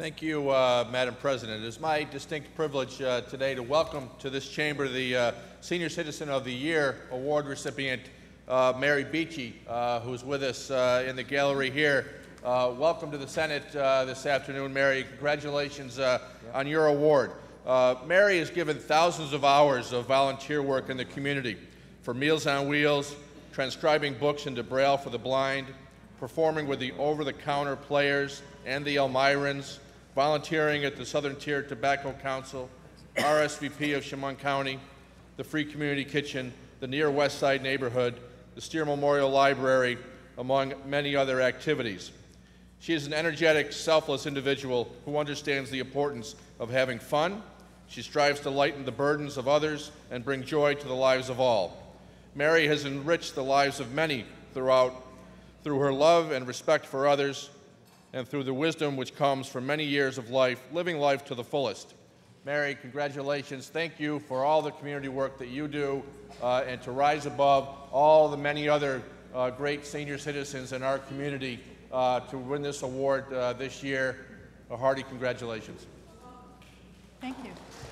Thank you, Madam President. It is my distinct privilege today to welcome to this chamber the Senior Citizen of the Year Award recipient, Mary Beechey, who is with us in the gallery here. Welcome to the Senate this afternoon, Mary. Congratulations on your award. Mary has given thousands of hours of volunteer work in the community for Meals on Wheels, transcribing books into Braille for the blind, performing with the over-the-counter players and the Elmirans, volunteering at the Southern Tier Tobacco Council, RSVP of Chemung County, the Free Community Kitchen, the Near West Side Neighborhood, the Stear Memorial Library, among many other activities. She is an energetic, selfless individual who understands the importance of having fun. She strives to lighten the burdens of others and bring joy to the lives of all. Mary has enriched the lives of many through her love and respect for others, and through the wisdom which comes from many years of life, living life to the fullest. Mary, congratulations. Thank you for all the community work that you do and to rise above all the many other great senior citizens in our community to win this award this year. A hearty congratulations. Thank you.